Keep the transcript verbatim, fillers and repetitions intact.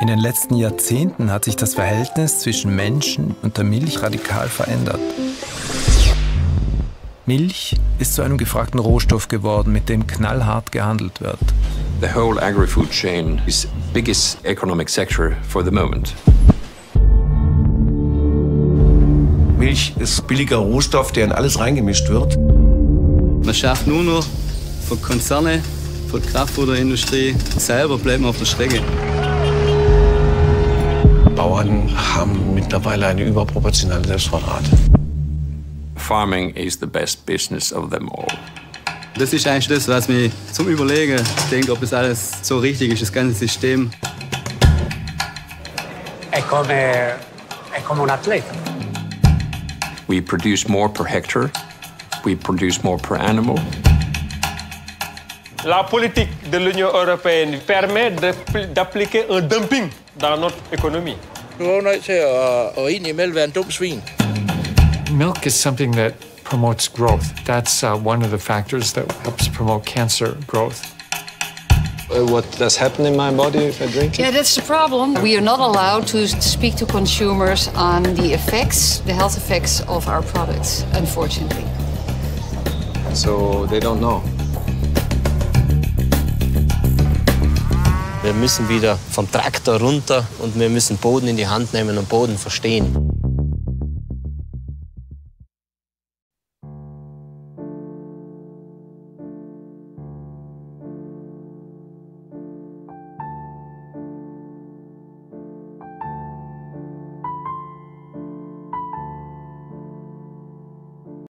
In den letzten Jahrzehnten hat sich das Verhältnis zwischen Menschen und der Milch radikal verändert. Milch ist zu einem gefragten Rohstoff geworden, mit dem knallhart gehandelt wird. The whole agri-food chain is biggest economic sector for the moment. Milch ist billiger Rohstoff, der in alles reingemischt wird. Man schafft nur noch für Konzerne, für die Kraftfutterindustrie, selber bleiben auf der Strecke. Bauern haben mittlerweile eine überproportionale Selbstmordrate. Farming is the best business of them all. Das ist eigentlich das, was mich zum Überlegen denkt, ob das alles so richtig ist, das ganze System. Es ist wie ein Athlet. We produce more per hectare. We produce more per animal. La politique de l'Union européenne permet d'appliquer un dumping dans notre économie. Milk is something that promotes growth. That's uh, one of the factors that helps promote cancer growth. What does happen in my body if I drink it? Yeah, that's the problem. We are not allowed to speak to consumers on the effects, the health effects of our products, unfortunately. So they don't know. Wir müssen wieder vom Traktor runter und wir müssen Boden in die Hand nehmen und Boden verstehen.